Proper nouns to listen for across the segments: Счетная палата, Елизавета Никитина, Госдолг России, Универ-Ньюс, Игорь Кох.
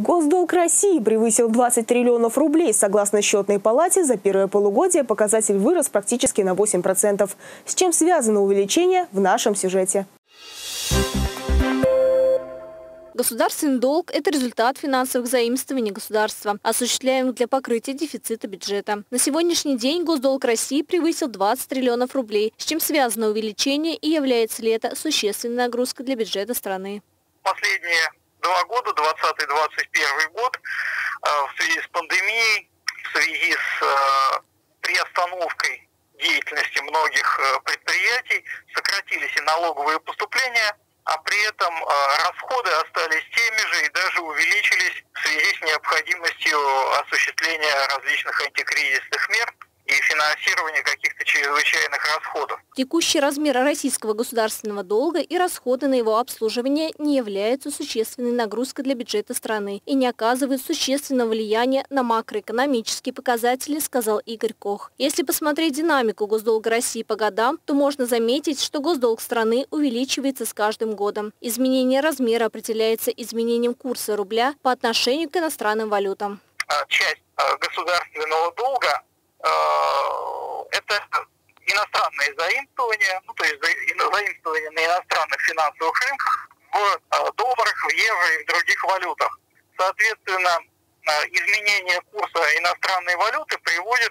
Госдолг России превысил 20 триллионов рублей. Согласно Счетной палате, за первое полугодие показатель вырос практически на 8%. С чем связано увеличение, в нашем сюжете. Государственный долг – это результат финансовых заимствований государства, осуществляемых для покрытия дефицита бюджета. На сегодняшний день госдолг России превысил 20 триллионов рублей, с чем связано увеличение и является ли это существенной нагрузкой для бюджета страны. Последние 2 года, 2020-2021 год, в связи с пандемией, в связи с приостановкой деятельности многих предприятий, сократились и налоговые поступления, а при этом расходы остались теми же и даже увеличились в связи с необходимостью осуществления различных антикризисных мер и финансирования каких-то чрезвычайных расходов. Текущий размер российского государственного долга и расходы на его обслуживание не являются существенной нагрузкой для бюджета страны и не оказывают существенного влияния на макроэкономические показатели, сказал Игорь Кох. Если посмотреть динамику госдолга России по годам, то можно заметить, что госдолг страны увеличивается с каждым годом. Изменение размера определяется изменением курса рубля по отношению к иностранным валютам. Часть государственного долга — это иностранные заимствования, ну, то есть заимствования на иностранных финансовых рынках в долларах, в евро и в других валютах. Соответственно, изменение курса иностранной валюты приводит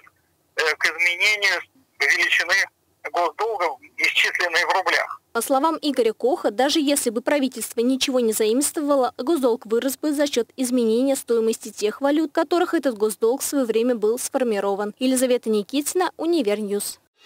к изменению величины госдолга, исчисленной в рублях. По словам Игоря Коха, даже если бы правительство ничего не заимствовало, госдолг вырос бы за счет изменения стоимости тех валют, в которых этот госдолг в свое время был сформирован. Елизавета Никитина, Универ-Ньюс.